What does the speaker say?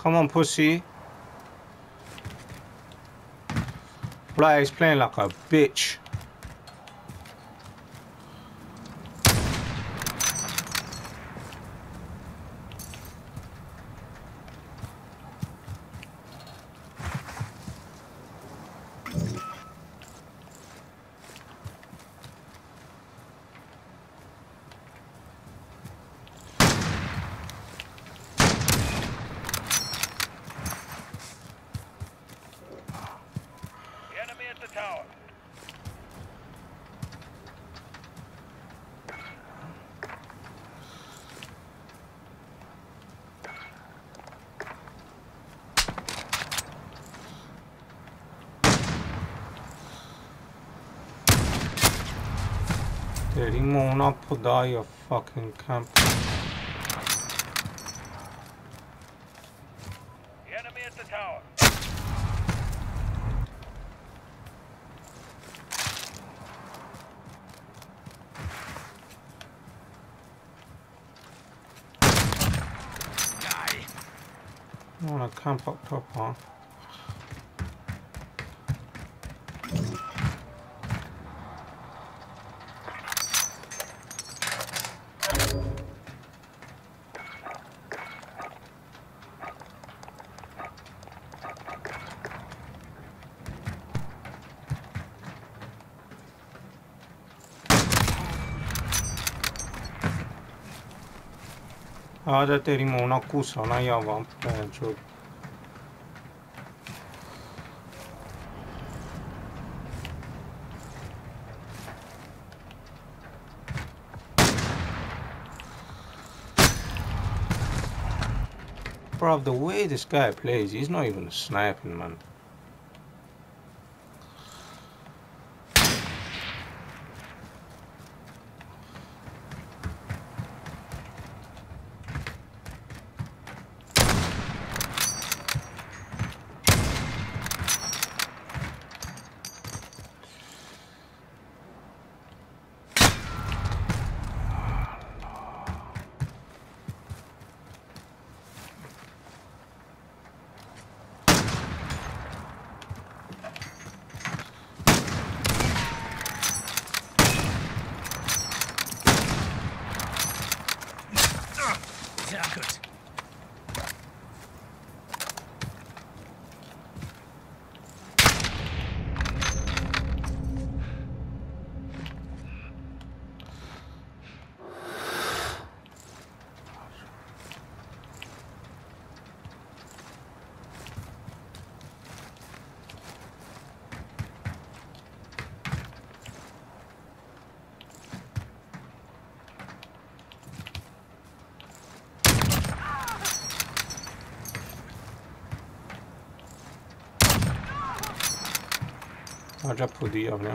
Come on, pussy. Like, he's playing like a bitch. Rimona podaj your fucking camp. The enemy at the tower. Die. I wanna camp up top, huh? А да, теперь ему накуса, на я вам покажу. Bro, the way this guy plays, he's not even sniping, man. I'll just put the oven out.